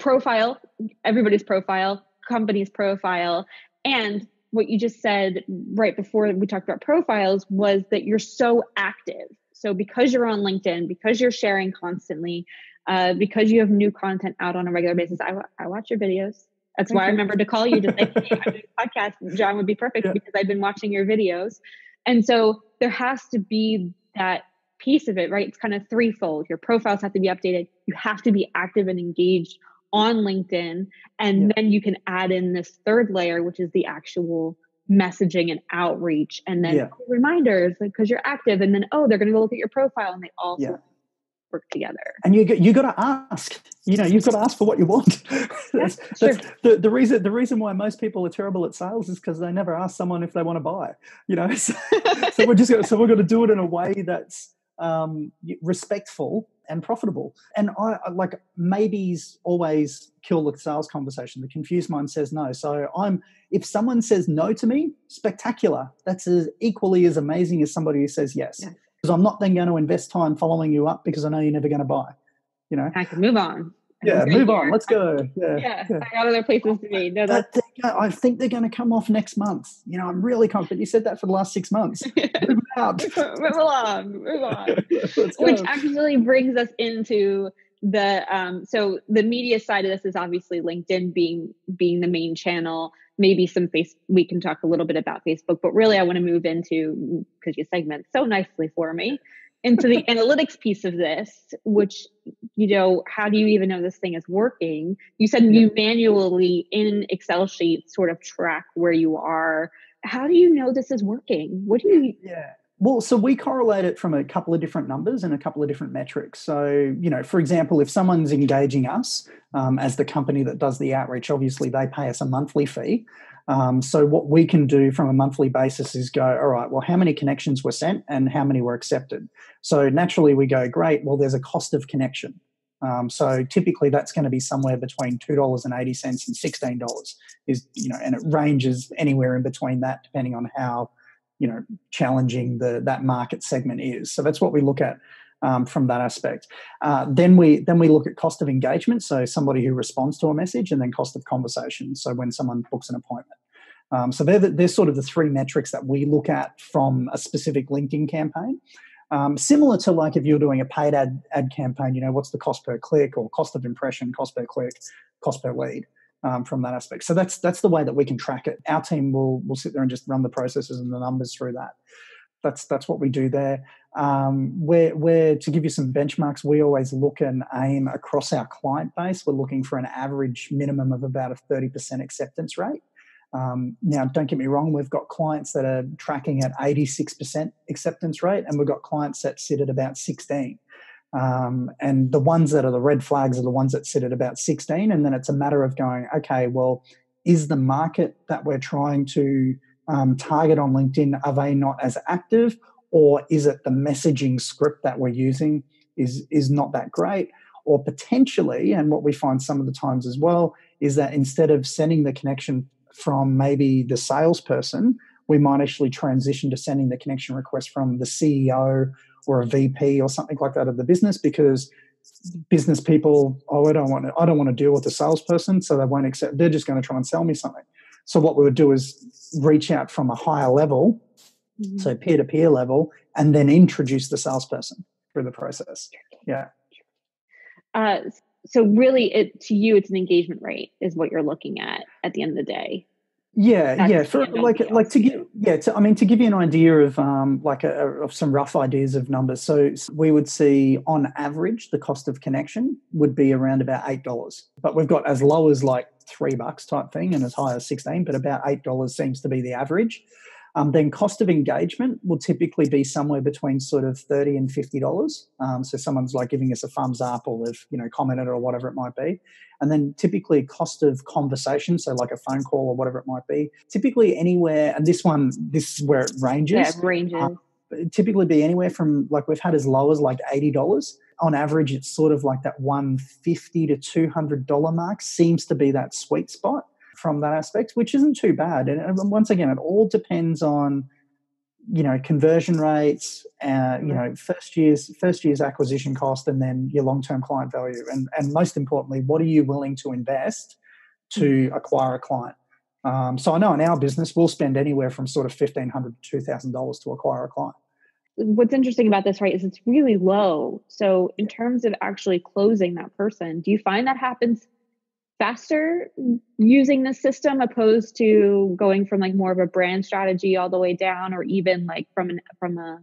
profile, everybody's profile, company's profile, and what you just said right before we talked about profiles was that you're so active. So because you're on LinkedIn, because you're sharing constantly, uh, because you have new content out on a regular basis, I, w- I watch your videos. That's Thank why you. I remembered to call you to say, hey, I'm doing a podcast. John would be perfect yeah. because I've been watching your videos. And so there has to be that piece of it, right? It's kind of threefold. Your profiles have to be updated. You have to be active and engaged on LinkedIn, and yeah. then you can add in this third layer, which is the actual messaging and outreach, and then yeah. oh, reminders because like, you're active, and then oh, they're going to go look at your profile, and they all yeah. work together. And you you got to ask, you know, you've got to ask for what you want. that's, sure. that's the, the reason the reason why most people are terrible at sales is because they never ask someone if they want to buy. You know, so, so we're just gonna, so we're going to do it in a way that's um, respectful. and profitable. And I, I like maybes always kill the sales conversation. The confused mind says no. So I'm, if someone says no to me, spectacular. That's as equally as amazing as somebody who says yes. Yeah. Because I'm not then going to invest time following you up because I know you're never going to buy. You know, I can move on. Yeah, move on. Let's go. Yeah, yeah, yeah. I got other places to be. No, that's... I think they're going to come off next month. You know, I'm really confident. You said that for the last six months. Move out. Move along. Move on. Which actually brings us into the um, so the media side of this is obviously LinkedIn being being the main channel. Maybe some face. We can talk a little bit about Facebook, but really, I want to move into, because you segment so nicely for me, into the analytics piece of this, which, you know, how do you even know this thing is working? You said you manually in Excel sheets sort of track where you are. How do you know this is working? What do you... Yeah. Well, so we correlate it from a couple of different numbers and a couple of different metrics. So, you know, for example, if someone's engaging us um, as the company that does the outreach, obviously they pay us a monthly fee. Um, so what we can do from a monthly basis is go, all right, well, how many connections were sent and how many were accepted? So naturally we go, great, well, there's a cost of connection. Um, so typically that's going to be somewhere between two dollars and eighty cents and sixteen dollars is, you know, and it ranges anywhere in between that, depending on how, you know, challenging the that market segment is. So that's what we look at um, from that aspect. Uh, then we then we look at cost of engagement, so somebody who responds to a message, and then cost of conversation, so when someone books an appointment. Um, so they're, the, they're sort of the three metrics that we look at from a specific LinkedIn campaign. Um, similar to like if you're doing a paid ad, ad campaign, you know, what's the cost per click or cost of impression, cost per click, cost per lead. Um, from that aspect. So that's that's the way that we can track it. Our team will will sit there and just run the processes and the numbers through that. That's that's what we do there. Um, we're, we're, to give you some benchmarks, we always look and aim across our client base. We're looking for an average minimum of about a thirty percent acceptance rate. Um, now, don't get me wrong, we've got clients that are tracking at eighty-six percent acceptance rate, and we've got clients that sit at about sixteen percent. Um, and the ones that are the red flags are the ones that sit at about sixteen. And then it's a matter of going, okay, well, is the market that we're trying to um, target on LinkedIn, are they not as active? Or is it the messaging script that we're using is, is not that great? Or potentially, and what we find some of the times as well, is that instead of sending the connection from maybe the salesperson, we might actually transition to sending the connection request from the C E O or a V P or something like that of the business, because business people, oh, I don't want to, I don't want to deal with a salesperson, so they won't accept. They're just going to try and sell me something. So what we would do is reach out from a higher level, mm-hmm. so peer-to-peer level, and then introduce the salesperson through the process. Yeah. Uh, so really, it, to you, it's an engagement rate is what you're looking at at the end of the day. Yeah, That's yeah, for like like to give yeah, to, I mean to give you an idea of um like a, of some rough ideas of numbers. So we would see on average the cost of connection would be around about eight dollars, but we've got as low as like three bucks type thing, and as high as sixteen. But about eight dollars seems to be the average. Um, then cost of engagement will typically be somewhere between sort of thirty and fifty dollars. Um, so someone's like giving us a thumbs up, or they've you know commented or whatever it might be. And then typically cost of conversation, so like a phone call or whatever it might be. Typically anywhere, and this one, this is where it ranges. Yeah, it ranges. Um, typically be anywhere from like we've had as low as like eighty dollars. On average, it's sort of like that one fifty to two hundred dollar mark seems to be that sweet spot from that aspect, which isn't too bad. And once again, it all depends on, you know, conversion rates, uh, you know, first year's first year's acquisition cost, and then your long-term client value. And, and most importantly, what are you willing to invest to acquire a client? Um, so I know in our business, we'll spend anywhere from sort of fifteen hundred dollars to two thousand dollars to acquire a client. What's interesting about this, right, is it's really low. So in terms of actually closing that person, do you find that happens faster using the system opposed to going from like more of a brand strategy all the way down, or even like from an from a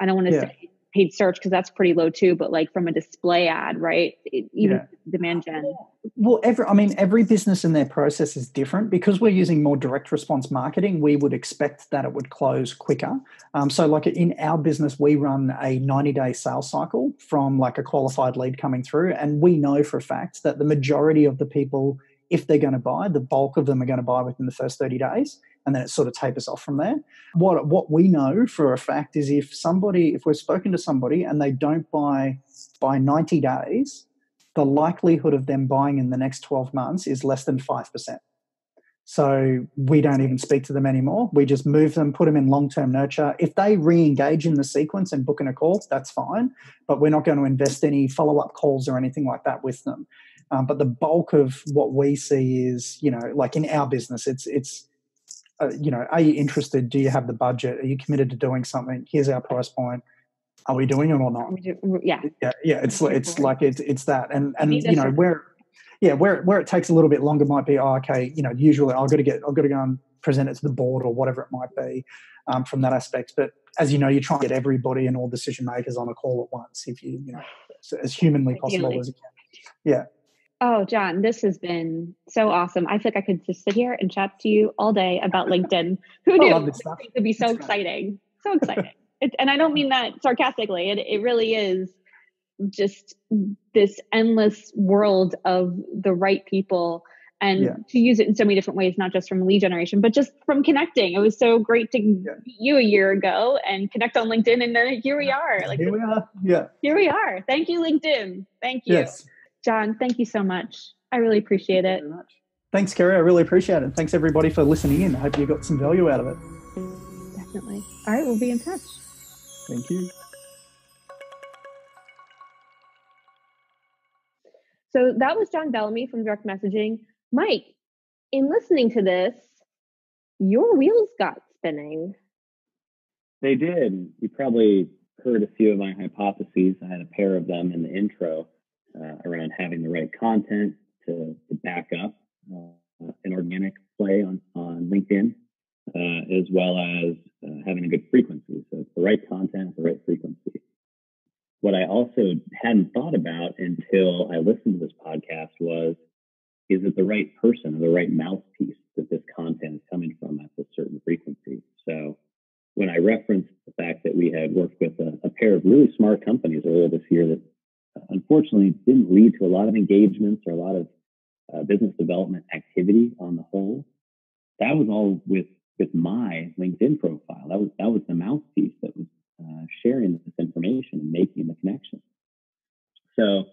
I don't want to yeah. say paid search, because that's pretty low too, but like from a display ad, right? It, even yeah. demand gen. Well, every I mean every business and their process is different. Because we're using more direct response marketing, we would expect that it would close quicker. Um, so like in our business, we run a ninety-day sales cycle from like a qualified lead coming through, and we know for a fact that the majority of the people, if they're going to buy, the bulk of them are going to buy within the first thirty days, and then it sort of tapers off from there. What what we know for a fact is if somebody, if we've spoken to somebody and they don't buy by ninety days, the likelihood of them buying in the next twelve months is less than five percent. So we don't even speak to them anymore. We just move them, put them in long-term nurture. If they re-engage in the sequence and book in a call, that's fine. But we're not going to invest any follow-up calls or anything like that with them. Um, but the bulk of what we see is, you know, like in our business, it's, it's uh, you know, are you interested? Do you have the budget? Are you committed to doing something? Here's our price point. Are we doing it or not? Yeah. Yeah. Yeah. It's, it's like, it's, it's that. And, and you know, we're, Yeah, where where it takes a little bit longer might be, oh, okay, you know, usually I've got to get, I've got to go and present it to the board or whatever it might be, um, from that aspect. But as you know, you try and get everybody and all decision makers on a call at once, if you you know, as humanly possible as you can. Yeah. Oh, John, this has been so awesome. I feel like I could just sit here and chat to you all day about LinkedIn. Who knew? I love this stuff. It would be so exciting, so exciting. It, and I don't mean that sarcastically. It it really is. Just this endless world of the right people, and yeah. to use it in so many different ways, not just from lead generation, but just from connecting. It was so great to meet yeah. you a year ago and connect on LinkedIn, and then here we are. Like, here we are. Yeah. Here we are. Thank you, LinkedIn. Thank you. Yes. John, thank you so much. I really appreciate thank it. Very much. Thanks, Carrie. I really appreciate it. Thanks, everybody, for listening in. I hope you got some value out of it. Definitely. All right. We'll be in touch. Thank you. So that was John Bellamy from Direct Messaging. Mike, in listening to this, your wheels got spinning. They did. You probably heard a few of my hypotheses. I had a pair of them in the intro uh, around having the right content to, to back up uh, an organic play on, on LinkedIn, uh, as well as uh, having a good frequency. So it's the right content, the right frequency. What I also hadn't thought about until I listened to this podcast was, is it the right person or the right mouthpiece that this content is coming from at a certain frequency? So when I referenced the fact that we had worked with a, a pair of really smart companies earlier this year that unfortunately didn't lead to a lot of engagements or a lot of uh, business development activity on the whole, that was all with, with my LinkedIn profile. That was, that was the mouthpiece that was Uh, sharing this information and making the connection. So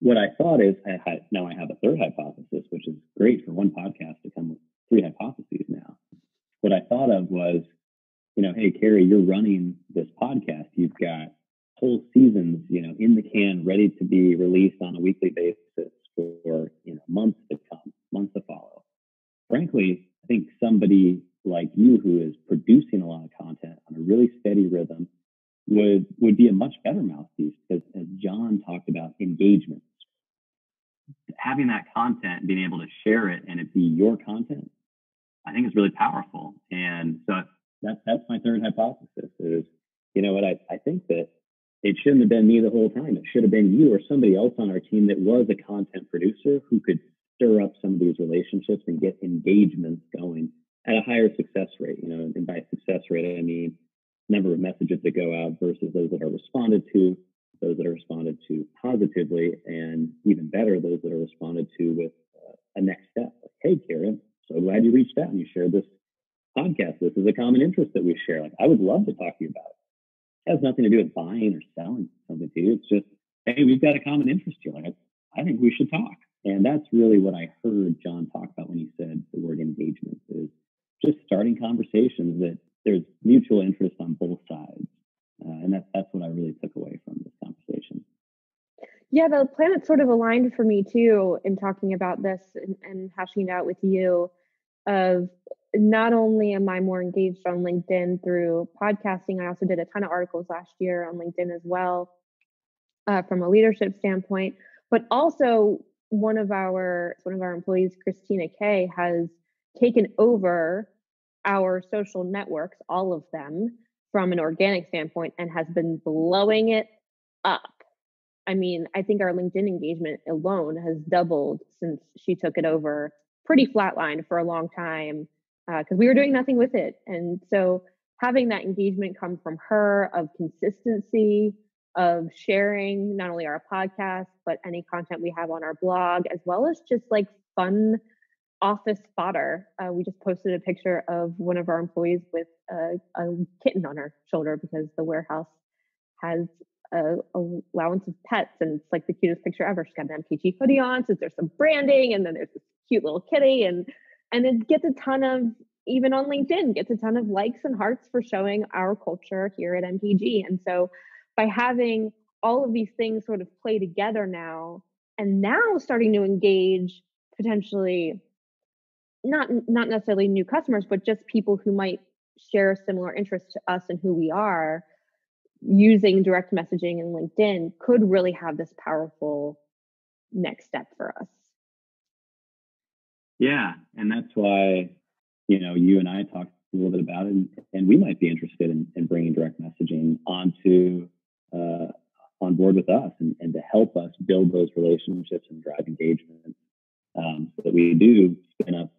what I thought is, I had, now I have a third hypothesis, which is great for one podcast to come with three hypotheses now. What I thought of was, you know, hey, Carrie, you're running this podcast. You've got whole seasons, you know, in the can, ready to be released on a weekly basis for, you know, months to come, months to follow. Frankly, I think somebody like you who is producing a lot of content on a really steady rhythm would would be a much better mouthpiece, because as John talked about, engagements, having that content, being able to share it and it be your content, I think is really powerful. And so that, that's my third hypothesis is, you know what, I, I think that it shouldn't have been me the whole time. It should have been you or somebody else on our team that was a content producer who could stir up some of these relationships and get engagements going at a higher success rate, you know, and by success rate, I mean number of messages that go out versus those that are responded to, those that are responded to positively, and even better, those that are responded to with uh, a next step. Like, hey, Karen, so glad you reached out and you shared this podcast. This is a common interest that we share. Like, I would love to talk to you about it. It has nothing to do with buying or selling something to you. It's just, hey, we've got a common interest here. Like, I think we should talk. And that's really what I heard John talk about when he said the word engagement is just starting conversations that there's mutual interest on both sides. Uh, and that, that's what I really took away from this conversation. Yeah, the planet sort of aligned for me too in talking about this and, and hashing it out with you of not only am I more engaged on LinkedIn through podcasting, I also did a ton of articles last year on LinkedIn as well uh, from a leadership standpoint, but also one of our, one of our employees, Christina Kay, has taken over our social networks, all of them, from an organic standpoint, and has been blowing it up. I mean, I think our LinkedIn engagement alone has doubled since she took it over. Pretty flatlined for a long time because uh, we were doing nothing with it. And so having that engagement come from her of consistency, of sharing not only our podcast, but any content we have on our blog, as well as just like fun office fodder. Uh, we just posted a picture of one of our employees with a, a kitten on her shoulder because the warehouse has a, a allowance of pets, and it's like the cutest picture ever. She's got an M K G hoodie on, so there's some branding, and then there's this cute little kitty, and and it gets a ton of, even on LinkedIn, gets a ton of likes and hearts for showing our culture here at M K G. And so by having all of these things sort of play together now, and now starting to engage potentially not not necessarily new customers, but just people who might share similar interests to us and who we are, using direct messaging and LinkedIn could really have this powerful next step for us. Yeah, and that's why, you know, you and I talked a little bit about it, and, and we might be interested in, in bringing direct messaging onto uh, on board with us, and, and to help us build those relationships and drive engagement, um, so that we do spin up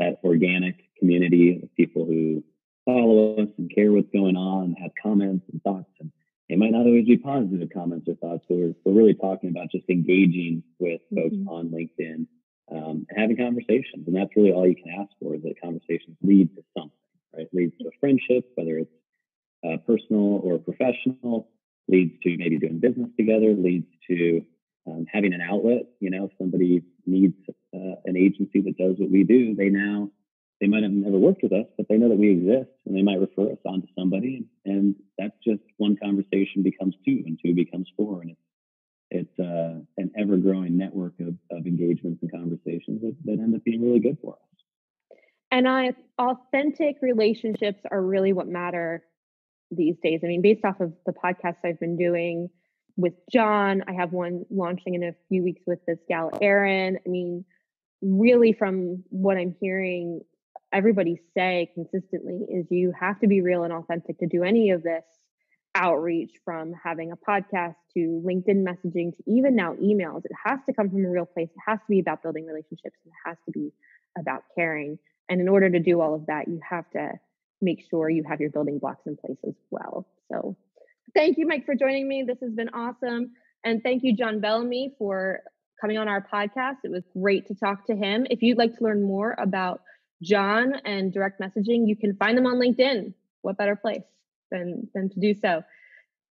that organic community of people who follow us and care what's going on, have comments and thoughts. And it might not always be positive comments or thoughts, but we're, we're really talking about just engaging with folks mm-hmm. on LinkedIn, um, and having conversations. And that's really all you can ask for, is that conversations lead to something, right? Leads to a friendship, whether it's uh, personal or professional, leads to maybe doing business together, leads to um, having an outlet. You know, if somebody needs uh, an agency that does what we do, they now, they might have never worked with us, but they know that we exist, and they might refer us on to somebody. And that's just one conversation becomes two, and two becomes four. And it's, it's uh, an ever-growing network of, of engagements and conversations that, that end up being really good for us. And I, authentic relationships are really what matter these days. I mean, based off of the podcasts I've been doing with John, I have one launching in a few weeks with this gal, Erin. I mean, really from what I'm hearing everybody say consistently is you have to be real and authentic to do any of this outreach, from having a podcast to LinkedIn messaging to even now emails. It has to come from a real place. It has to be about building relationships, and it has to be about caring. And in order to do all of that, you have to make sure you have your building blocks in place as well. So thank you, Mike, for joining me. This has been awesome. And thank you, John Bellamy, for coming on our podcast. It was great to talk to him. If you'd like to learn more about John and direct messaging, you can find them on LinkedIn. What better place than, than to do so?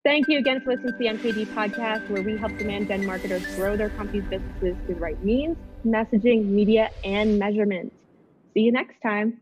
Thank you again for listening to the M K G podcast, where we help demand-gen marketers grow their company's businesses through the right means, messaging, media, and measurement. See you next time.